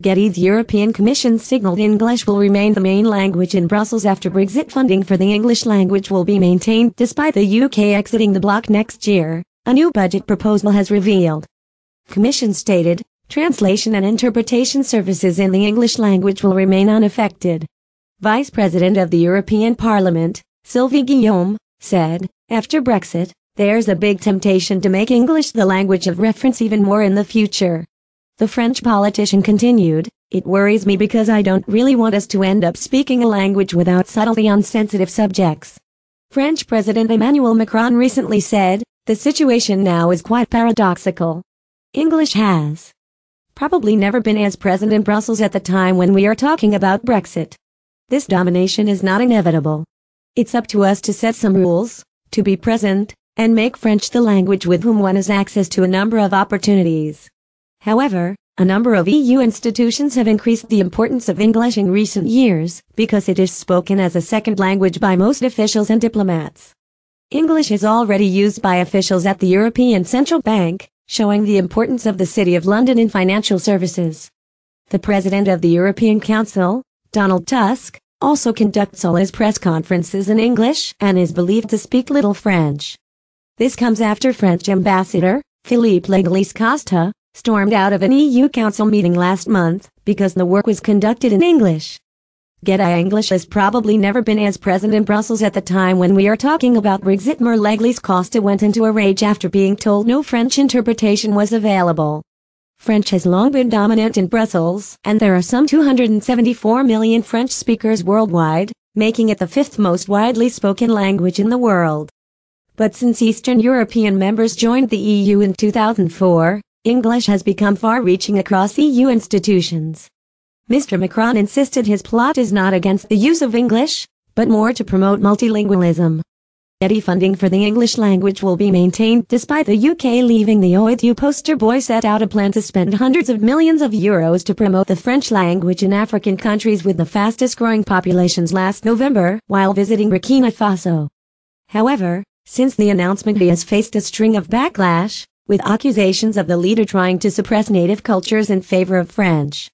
Getty's European Commission signaled English will remain the main language in Brussels after Brexit. Funding for the English language will be maintained despite the UK exiting the bloc next year, a new budget proposal has revealed. Commission stated, translation and interpretation services in the English language will remain unaffected. Vice President of the European Parliament, Sylvie Guillaume, said, after Brexit, there's a big temptation to make English the language of reference even more in the future. The French politician continued, it worries me because I don't really want us to end up speaking a language without subtlety on sensitive subjects. French President Emmanuel Macron recently said, the situation now is quite paradoxical. English has probably never been as present in Brussels at the time when we are talking about Brexit. This domination is not inevitable. It's up to us to set some rules, to be present, and make French the language with whom one has access to a number of opportunities. However, a number of EU institutions have increased the importance of English in recent years because it is spoken as a second language by most officials and diplomats. English is already used by officials at the European Central Bank, showing the importance of the City of London in financial services. The President of the European Council, Donald Tusk, also conducts all his press conferences in English and is believed to speak little French. This comes after French Ambassador, Philippe Leglise-Costa, stormed out of an EU Council meeting last month because the work was conducted in English. Getty English has probably never been as present in Brussels at the time when we are talking about Brexit. Leglise-Costa went into a rage after being told no French interpretation was available. French has long been dominant in Brussels, and there are some 274 million French speakers worldwide, making it the fifth most widely spoken language in the world. But since Eastern European members joined the EU in 2004, English has become far-reaching across EU institutions. Mr. Macron insisted his plot is not against the use of English, but more to promote multilingualism. Getty funding for the English language will be maintained despite the UK leaving the OIU. Poster boy set out a plan to spend hundreds of millions of euros to promote the French language in African countries with the fastest-growing populations last November while visiting Burkina Faso. However, since the announcement he has faced a string of backlash, with accusations of the leader trying to suppress native cultures in favor of French.